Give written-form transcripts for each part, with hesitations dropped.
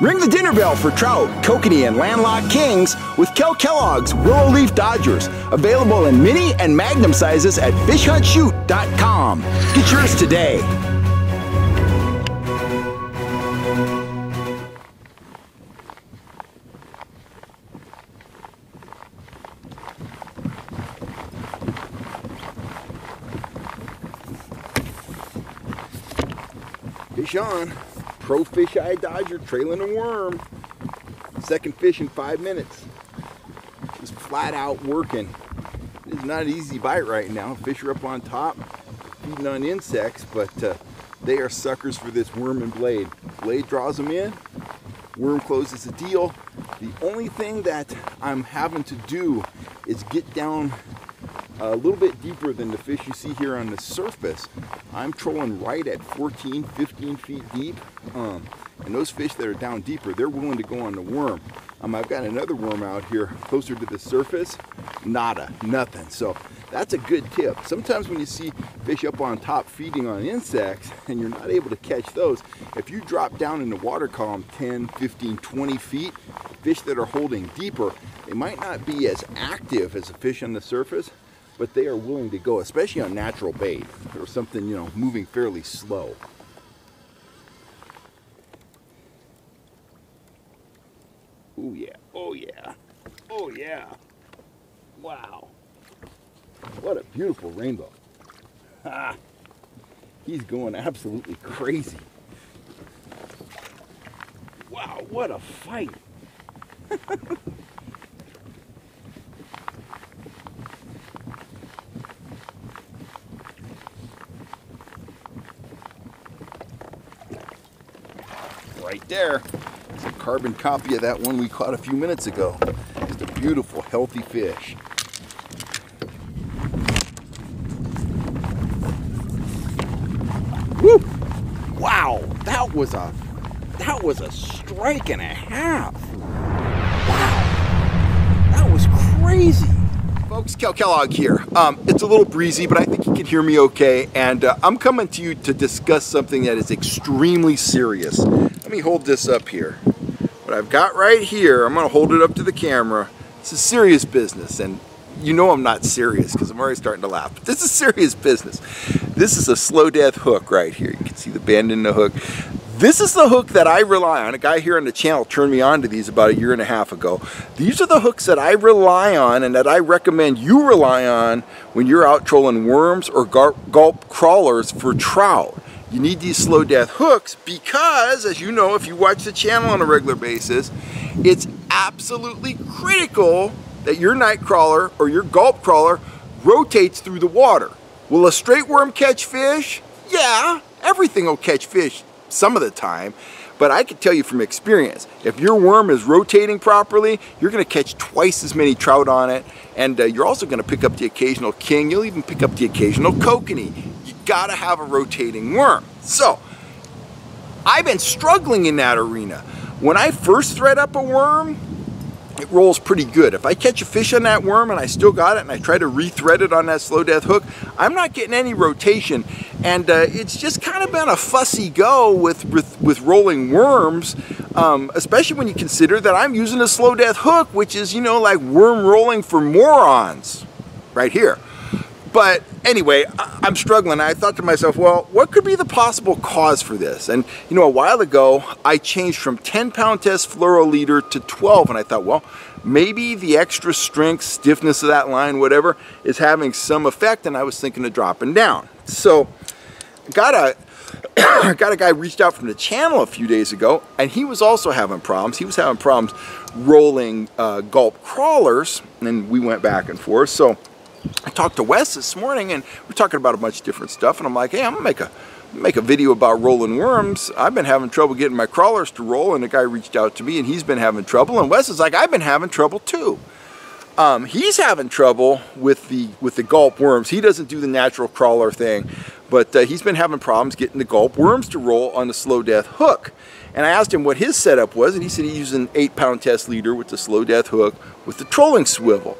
Ring the dinner bell for trout, kokanee, and landlocked kings with Kel Kellogg's Whirl Leaf Dodgers, available in mini and magnum sizes at fishhuntshoot.com. Get yours today. Fish on. Pro fisheye dodger trailing a worm. Second fish in 5 minutes. Just flat out working. It's not an easy bite right now. Fish are up on top, feeding on insects, but they are suckers for this worm and blade. Blade draws them in, worm closes the deal. The only thing that I'm having to do is get down a little bit deeper than the fish you see here on the surface. I'm trolling right at 14, 15 feet deep. And those fish that are down deeper, they're willing to go on the worm. I've got another worm out here closer to the surface, nada, nothing. So that's a good tip. Sometimes when you see fish up on top feeding on insects and you're not able to catch those, if you drop down in the water column 10, 15, 20 feet, fish that are holding deeper, they might not be as active as a fish on the surface, but they are willing to go, especially on natural bait or something, you know, moving fairly slow. Oh yeah, oh yeah, oh yeah. Wow. What a beautiful rainbow. Ha! He's going absolutely crazy. Wow, what a fight. Right there, it's a carbon copy of that one we caught a few minutes ago. Just a beautiful, healthy fish. Woo! Wow, that was a strike and a half. Wow, that was crazy. Folks, Kel Kellogg here. It's a little breezy, but I think you can hear me okay. And I'm coming to you to discuss something that is extremely serious. Let me hold this up here. What I've got right here, I'm gonna hold it up to the camera. It's a serious business, and you know I'm not serious because I'm already starting to laugh, but this is serious business. This is a slow death hook right here. You can see the bend in the hook. This is the hook that I rely on. A guy here on the channel turned me on to these about 1.5 years ago. These are the hooks that I rely on and that I recommend you rely on when you're out trolling worms or gulp crawlers for trout. You need these slow death hooks because, as you know, if you watch the channel on a regular basis, it's absolutely critical that your night crawler or your gulp crawler rotates through the water. Will a straight worm catch fish? Yeah, everything will catch fish some of the time, but I can tell you from experience, if your worm is rotating properly, you're gonna catch twice as many trout on it, and you're also gonna pick up the occasional king, you'll even pick up the occasional kokanee. You gotta have a rotating worm. So, I've been struggling in that arena. When I first thread up a worm, it rolls pretty good. If I catch a fish on that worm and I still got it and I try to re-thread it on that slow death hook, I'm not getting any rotation. And it's just kind of been a fussy go with rolling worms, especially when you consider that I'm using a slow death hook, which is, you know, like worm rolling for morons right here. But anyway, I'm struggling. I thought to myself, well, what could be the possible cause for this? And, you know, a while ago, I changed from 10-pound test fluoroliter to 12, and I thought, well, maybe the extra strength, stiffness of that line, whatever, is having some effect, and I was thinking of dropping down. So got a guy reached out from the channel a few days ago, and he was also having problems. He was having problems rolling gulp crawlers, and we went back and forth. So I talked to Wes this morning, and we're talking about a bunch of different stuff, and I'm like, hey, I'm gonna make a video about rolling worms. I've been having trouble getting my crawlers to roll, and a guy reached out to me, and he's been having trouble, and Wes is like, I've been having trouble too. He's having trouble with the gulp worms. He doesn't do the natural crawler thing, but he's been having problems getting the gulp worms to roll on the slow death hook. And I asked him what his setup was, and he said he used an 8-pound test leader with the slow death hook with the trolling swivel.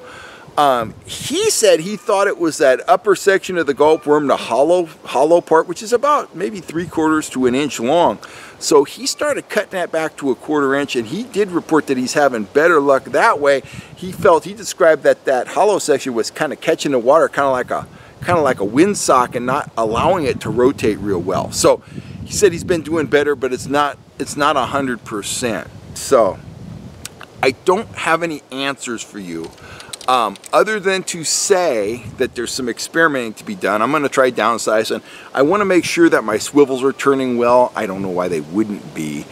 He said he thought it was that upper section of the gulp worm, the hollow part, which is about maybe 3/4 to an inch long. So he started cutting that back to 1/4 inch, and he did report that he's having better luck that way. He felt, he described that that hollow section was kind of catching the water, kind of like a windsock, and not allowing it to rotate real well. So he said he's been doing better, but it's not 100%. So I don't have any answers for you. Other than to say that there's some experimenting to be done. I'm going to try downsizing. I want to make sure that my swivels are turning well. I don't know why they wouldn't be.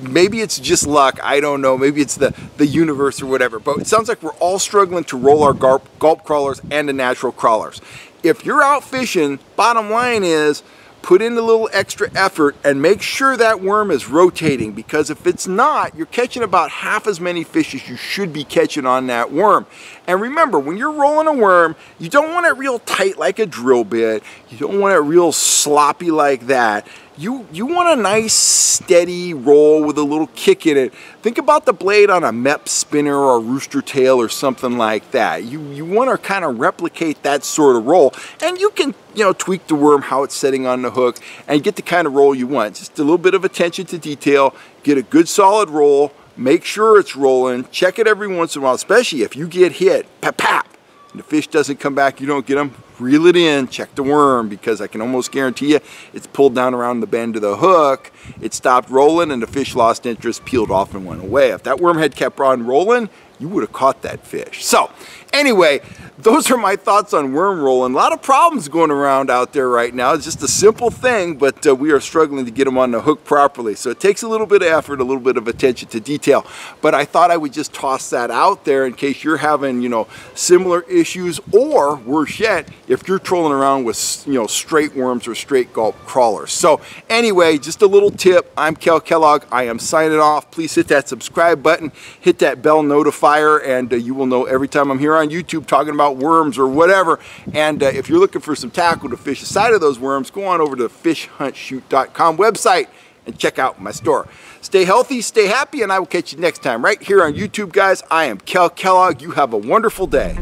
Maybe it's just luck. I don't know. Maybe it's the universe or whatever. But it sounds like we're all struggling to roll our gulp crawlers and the natural crawlers. If you're out fishing, bottom line is put in a little extra effort and make sure that worm is rotating, because if it's not, you're catching about half as many fish as you should be catching on that worm. And remember, when you're rolling a worm, you don't want it real tight like a drill bit. You don't want it real sloppy like that. You want a nice steady roll with a little kick in it. Think about the blade on a MEP spinner or a rooster tail or something like that. You want to kind of replicate that sort of roll, and you can, you know, tweak the worm how it's setting on the hook and get the kind of roll you want. Just a little bit of attention to detail, get a good solid roll, make sure it's rolling, check it every once in a while, especially if you get hit, pap pap, and the fish doesn't come back, you don't get them, reel it in, check the worm, because I can almost guarantee you it's pulled down around the bend of the hook, it stopped rolling, and the fish lost interest, peeled off, and went away. If that worm had kept on rolling, you would have caught that fish. So anyway, those are my thoughts on worm rolling. A lot of problems going around out there right now. It's just a simple thing, but we are struggling to get them on the hook properly. So it takes a little bit of effort, a little bit of attention to detail. But I thought I would just toss that out there in case you're having, you know, similar issues, or worse yet, if you're trolling around with, you know, straight worms or straight gulp crawlers. So anyway, just a little tip. I'm Kel Kellogg. I am signing off. Please hit that subscribe button, hit that bell notifier, and you will know every time I'm here on YouTube talking about worms or whatever. And if you're looking for some tackle to fish aside of those worms, go on over to the fishhuntshoot.com website and check out my store. Stay healthy, stay happy, and I will catch you next time right here on YouTube, guys. I am Kel Kellogg. You have a wonderful day.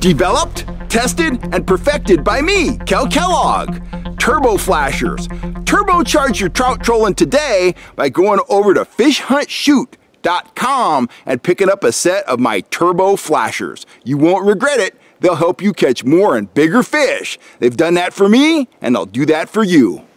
Developed, tested, and perfected by me, Kel Kellogg. Turbo flashers. Turbocharge your trout trolling today by going over to fishhuntshoot.com and picking up a set of my turbo flashers. You won't regret it. They'll help you catch more and bigger fish. They've done that for me, and they'll do that for you.